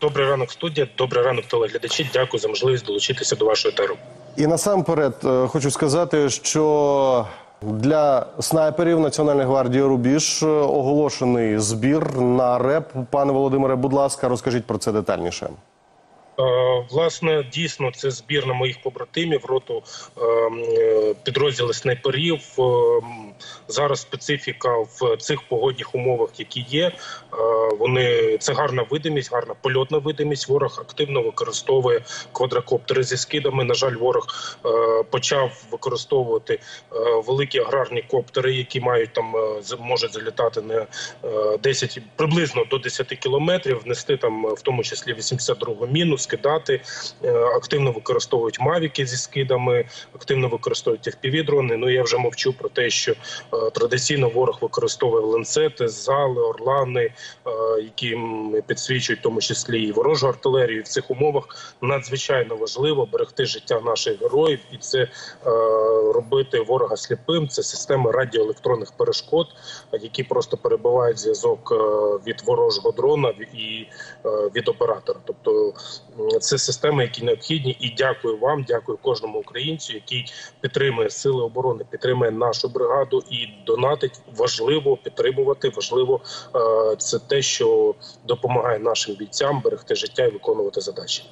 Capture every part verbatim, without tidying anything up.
Добрий ранок, студія. Добрий ранок, телеглядачі. Дякую за можливість долучитися до вашого етеру. І насамперед хочу сказати, що для снайперів Національної гвардії «Рубіж» оголошений збір на РЕБ. Пане Володимире, будь ласка, розкажіть про це детальніше. Власне, дійсно, це збір на моїх побратимів, роту підрозділів снайперів. Зараз специфіка в цих погодних умовах, які є, вони це гарна видимість, гарна польотна видимість. Ворог активно використовує квадрокоптери зі скидами. На жаль, ворог почав використовувати великі аграрні коптери, які мають там можуть залітати на десять приблизно до десяти кілометрів, нести там, в тому числі вісімдесят другу міну, скидати. Активно використовують мавіки зі скидами, активно використовують еф пі ві-дрони. Ну я вже мовчу про те, що традиційно ворог використовує ланцети, зали, орлани, які підсвічують в тому числі і ворожу артилерію. В цих умовах надзвичайно важливо берегти життя наших героїв, і це робити ворога сліпим. Це система радіоелектронних перешкод, які просто перебивають зв'язок від ворожого дрона і від оператора. Тобто це системи, які необхідні. І дякую вам, дякую кожному українцю, який підтримує Сили оборони, підтримує нашу бригаду і донатить. Важливо підтримувати, важливо це те, що допомагає нашим бійцям берегти життя і виконувати задачі.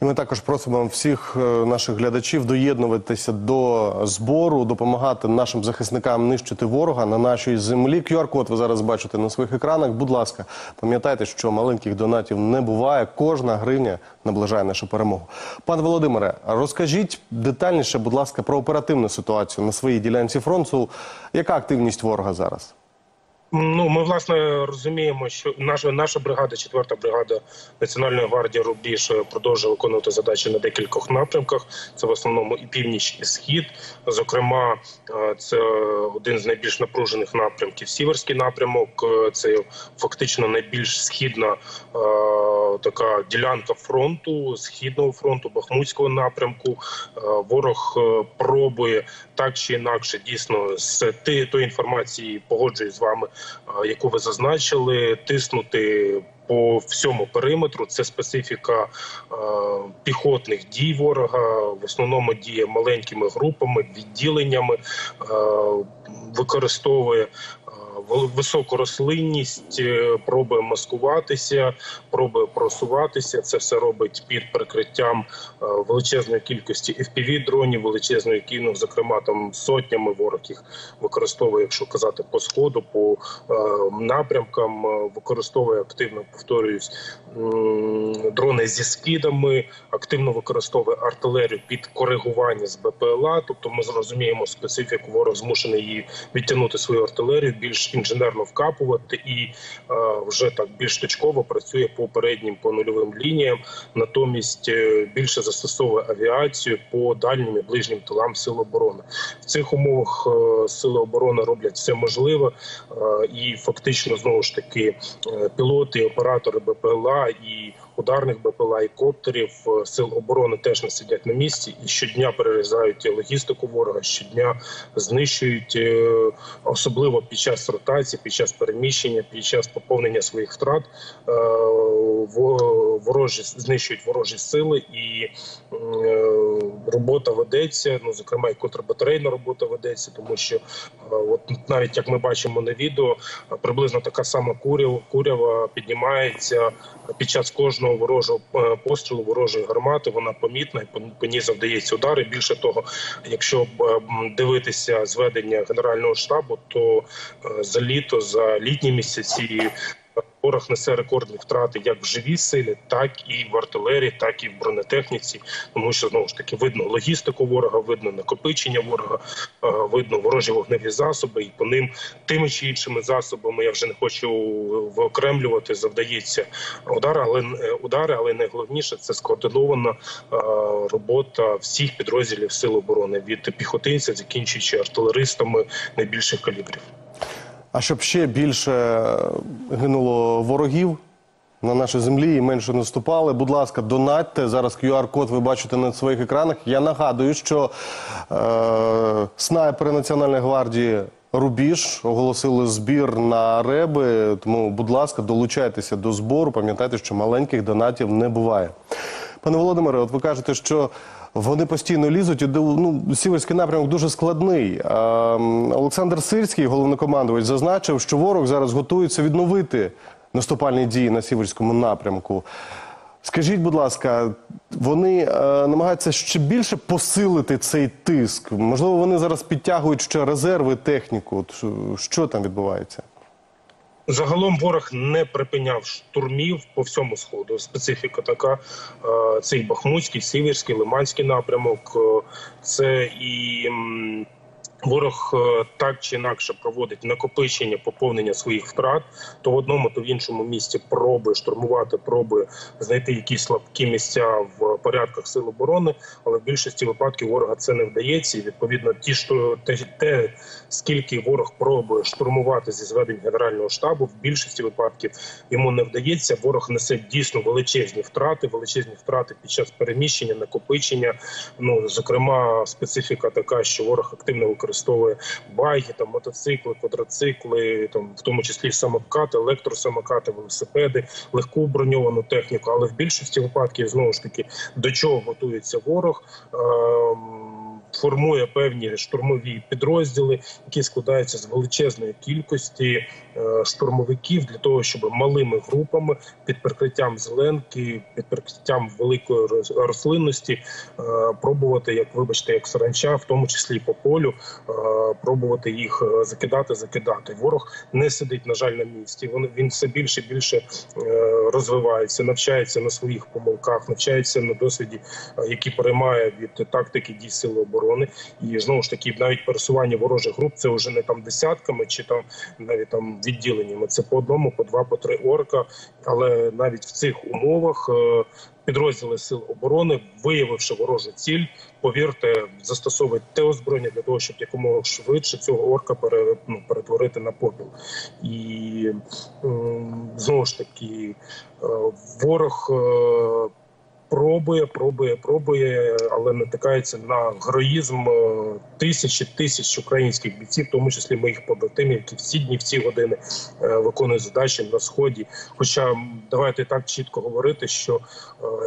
Ми також просимо всіх наших глядачів доєднуватися до збору, допомагати нашим захисникам нищити ворога на нашій землі. ку ар код ви зараз бачите на своїх екранах. Будь ласка, пам'ятайте, що маленьких донатів не буває. Кожна гривня наближає нашу перемогу. Пане Володимире, розкажіть детальніше, будь ласка, про оперативну ситуацію на своїй ділянці фронту. Яка активність ворога зараз? Ну, ми, власне, розуміємо, що наша, наша бригада, четверта бригада Національної гвардії «Рубіж» продовжує виконувати задачі на декількох напрямках. Це в основному і північ, і схід. Зокрема, це один з найбільш напружених напрямків – Сіверський напрямок. Це фактично найбільш східна така ділянка фронту, східного фронту, Бахмутського напрямку. Ворог пробує так чи інакше, дійсно, з тої інформації, погоджуюсь з вами, яку ви зазначили, тиснути по всьому периметру. Це специфіка е, піхотних дій ворога. В основному діє маленькими групами, відділеннями, е, використовує високу рослинність, пробує маскуватися, пробує просуватися. Це все робить під прикриттям величезної кількості еф пі ві-дронів, величезної кількості, зокрема, там сотнями ворог їх використовує, якщо казати, по сходу, по напрямкам, використовує активно, повторююсь, дрони зі скидами, активно використовує артилерію під коригування з бе пе ел а, тобто ми зрозуміємо специфіку, ворог змушений її відтягнути свою артилерію, більш інженерно вкапувати і е, вже так більш точково працює по переднім, по нульовим лініям, натомість е, більше застосовує авіацію по дальнім і ближнім тилам Сил оборони. В цих умовах е, Сили оборони роблять все можливе е, і фактично, знову ж таки, е, пілоти, оператори бе пе ел а і ударних бе пе ел а і коптерів Сил оборони теж не сидять на місці і щодня перерізають логістику ворога, щодня знищують, особливо під час ротації, під час переміщення, під час поповнення своїх втрат, ворожі, знищують ворожі сили і робота ведеться, ну, зокрема і контрбатарейна робота ведеться, тому що от, навіть як ми бачимо на відео, приблизно така сама курява, курява піднімається під час кожного ворожого пострілу, ворожої гармати, вона помітна, і по ній завдається удар. І більше того, якщо дивитися зведення Генерального штабу, то за літо, за літні місяці ворог несе рекордні втрати як в живій силі, так і в артилерії, так і в бронетехніці. Тому що, знову ж таки, видно логістику ворога, видно накопичення ворога, видно ворожі вогневі засоби, і по ним тими чи іншими засобами, я вже не хочу виокремлювати, завдається удари, але, удари, але найголовніше – це скоординована робота всіх підрозділів Сил оборони, від піхотинців, закінчуючи артилеристами найбільших калібрів. А щоб ще більше гинуло ворогів на нашій землі і менше наступали, будь ласка, донатьте. Зараз ку ар код ви бачите на своїх екранах. Я нагадую, що е, снайпери Національної гвардії «Рубіж» оголосили збір на реби, тому, будь ласка, долучайтеся до збору, пам'ятайте, що маленьких донатів не буває. Пане Володимире, от ви кажете, що вони постійно лізуть, і ну, Сіверський напрямок дуже складний. Е, Олександр Сирський, головнокомандувач, зазначив, що ворог зараз готується відновити наступальні дії на Сіверському напрямку. Скажіть, будь ласка, вони е, намагаються ще більше посилити цей тиск? Можливо, вони зараз підтягують ще резерви, техніку? От, що там відбувається? Загалом ворог не припиняв штурмів по всьому сходу. Специфіка така, цей Бахмутський, Сіверський, Лиманський напрямок. Це і ворог так чи інакше проводить накопичення, поповнення своїх втрат. То в одному, то в іншому місці проби штурмувати, проби знайти якісь слабкі місця в порядках сил оборони. Але в більшості випадків ворога це не вдається. І відповідно ті, що, те, скільки ворог пробує штурмувати зі зведень Генерального штабу, в більшості випадків йому не вдається. Ворог несе дійсно величезні втрати, величезні втрати під час переміщення, накопичення. Ну, зокрема, специфіка така, що ворог активно використовує використовує байки, там, мотоцикли, квадроцикли, там, в тому числі самокати, електросамокати, велосипеди, легку броньовану техніку. Але в більшості випадків, знову ж таки, до чого готується ворог, формує певні штурмові підрозділи, які складаються з величезної кількості штурмовиків для того, щоб малими групами під прикриттям зеленки, під прикриттям великої рослинності пробувати, як, вибачте, як саранча, в тому числі по полю, пробувати їх закидати, закидати. Ворог не сидить, на жаль, на місці. Він все більше і більше розвивається, навчається на своїх помилках, навчається на досвіді, який переймає від тактики дій сили оборони. І, знову ж таки, навіть пересування ворожих груп, це вже не там десятками, чи там навіть там відділеннями. Це по одному, по два, по три орка. Але навіть в цих умовах підрозділи сил оборони, виявивши ворожу ціль, повірте, застосовують те озброєння для того, щоб якомога швидше цього орка пере, ну, перетворити на попіл. І, знову ж таки, ворог пробує, пробує, пробує, але натикається на героїзм тисячі, тисяч українських бійців, в тому числі моїх побратимів, які всі дні, в ці години виконують задачі на Сході. Хоча давайте так чітко говорити, що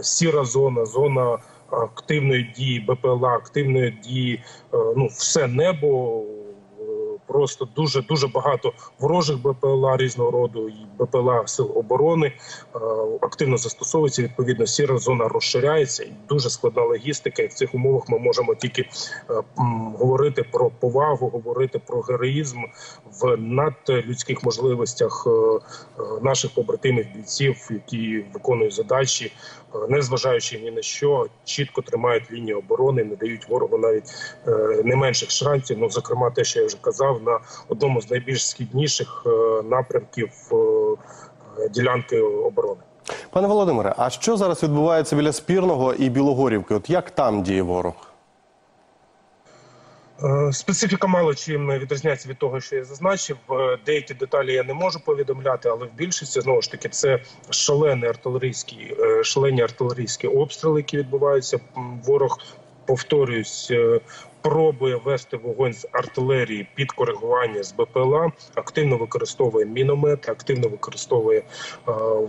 сіра зона, зона активної дії БПЛА, активної дії, ну, все небо, просто дуже-дуже багато ворожих БПЛА різного роду, і БПЛА сил оборони активно застосовується, відповідно, сіра зона розширяється, і дуже складна логістика, і в цих умовах ми можемо тільки говорити про повагу, говорити про героїзм в надлюдських можливостях наших побратимів, бійців, які виконують задачі, не зважаючи ні на що, чітко тримають лінію оборони, не дають ворогу навіть не менших шансів, ну, зокрема, те, що я вже казав, на одному з найбільш східніших напрямків ділянки оборони. Пане Володимире, а що зараз відбувається біля Спірного і Білогорівки? От як там діє ворог? Специфіка мало чим відрізняється від того, що я зазначив. Деякі деталі я не можу повідомляти, але в більшості, знову ж таки, це шалені артилерійські, шалені артилерійські обстріли, які відбуваються. Ворог, повторюсь, пробує вести вогонь з артилерії під коригування з БПЛА, активно використовує міномети, активно використовує е,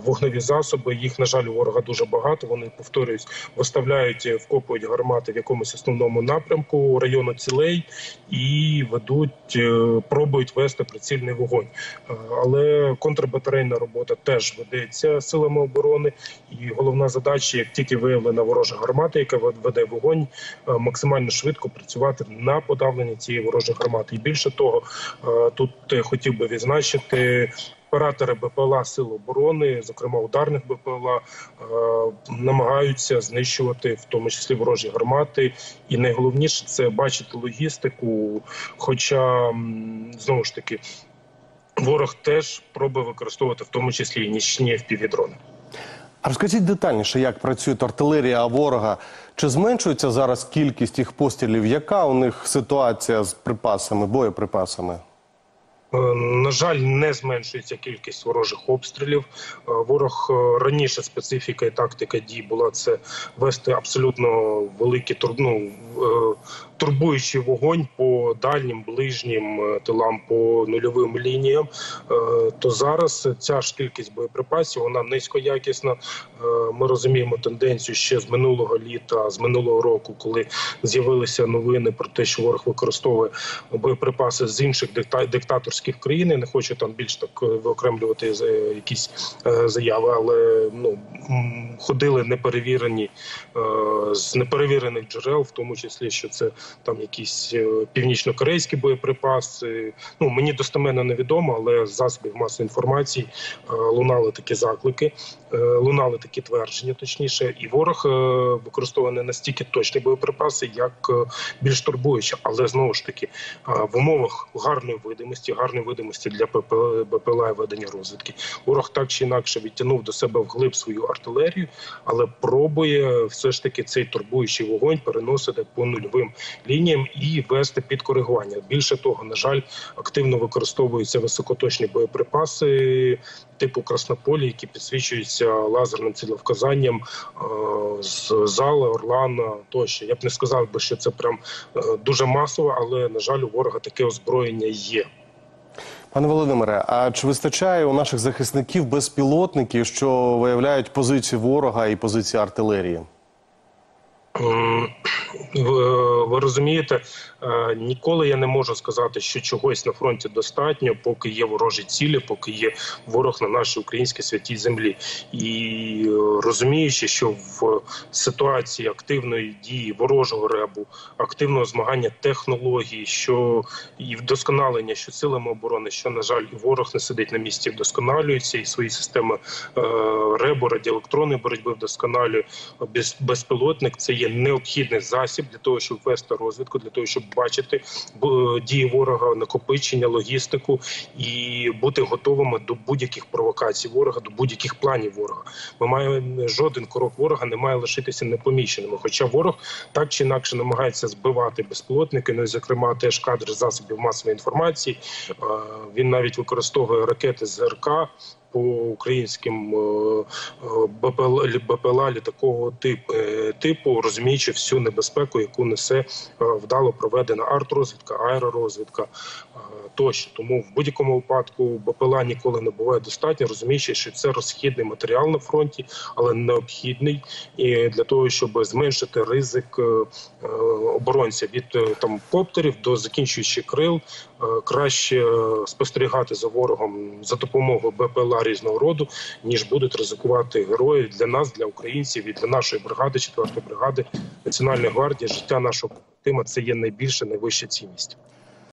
вогневі засоби. Їх, на жаль, у ворога дуже багато. Вони, повторюсь, виставляють, вкопують гармати в якомусь основному напрямку району цілей і ведуть, е, пробують вести прицільний вогонь. Е, але контрбатарейна робота теж ведеться силами оборони. І головна задача, як тільки виявлена ворожа гармата, яка веде вогонь, е, максимально швидко працювати на подавлення цієї ворожої гармати. І більше того, тут хотів би відзначити, оператори БПЛА сил оборони, зокрема ударних БПЛА, намагаються знищувати в тому числі ворожі гармати. І найголовніше – це бачити логістику, хоча, знову ж таки, ворог теж пробує використовувати в тому числі і нічні еф пі ві-дрони. А розкажіть детальніше, як працює артилерія ворога? Чи зменшується зараз кількість їх пострілів? Яка у них ситуація з припасами, боєприпасами? На жаль, не зменшується кількість ворожих обстрілів. Ворог раніше специфіка і тактика дій була це вести абсолютно великий ну, турбуючий вогонь по дальнім, ближнім тилам, по нульовим лініям. То зараз ця ж кількість боєприпасів, вона низькоякісна. Ми розуміємо тенденцію ще з минулого літа, з минулого року, коли з'явилися новини про те, що ворог використовує боєприпаси з інших диктаторських країни, не хочу там більш так виокремлювати якісь заяви, але ну, ходили неперевірені з неперевірених джерел, в тому числі, що це там якісь північно-корейські боєприпаси. Ну, мені достеменно невідомо, але з засобів масової інформації лунали такі заклики, лунали такі твердження, точніше, і ворог використовує не настільки точні боєприпаси, як більш турбуючі. Але, знову ж таки, в умовах гарної видимості, гарної видимості для БПЛА і ведення розвідки. Ворог так чи інакше відтягнув до себе вглиб свою артилерію, але пробує все ж таки цей турбуючий вогонь переносити по нульовим лініям і вести під коригування. Більше того, на жаль, активно використовуються високоточні боєприпаси типу Краснополі, які підсвічуються лазерним цілевказанням з Зала, Орлана тощо. Я б не сказав би, що це прям дуже масово, але, на жаль, у ворога таке озброєння є. Пане Володимире, а чи вистачає у наших захисників безпілотників, що виявляють позиції ворога і позиції артилерії? Ви, ви розумієте, ніколи я не можу сказати, що чогось на фронті достатньо, поки є ворожі цілі, поки є ворог на нашій українській святій землі. І розуміючи, що в ситуації активної дії ворожого РЕБу, активного змагання технологій, що і вдосконалення, що силами оборони, що, на жаль, ворог не сидить на місці, вдосконалюється, і свої системи РЕБу, радіоелектронної боротьби вдосконалює, без, безпілотник – це є необхідний засіб для того, щоб вести розвідку, для того, щоб бачити дії ворога, накопичення, логістику і бути готовими до будь-яких провокацій ворога, до будь-яких планів ворога. Ми маємо, жоден крок ворога не має лишитися непоміченими, хоча ворог так чи інакше намагається збивати безпілотники, ну, зокрема, теж кадри засобів масової інформації. Він навіть використовує ракети З Ер Ка по українським БПЛА літакового типу, розуміючи всю небезпеку, яку несе вдало проведена арт-розвідка, аеророзвідка тощо. Тому в будь-якому випадку БПЛА ніколи не буває достатньо, розуміючи, що це розхідний матеріал на фронті, але необхідний для того, щоб зменшити ризик оборонця від там, коптерів до закінчуючих крил. Краще спостерігати за ворогом за допомогою БПЛА різного роду, ніж будуть ризикувати герої для нас, для українців і для нашої бригади, четвертої бригади Національної гвардії. Життя нашого тима – це є найбільша, найвища цінність.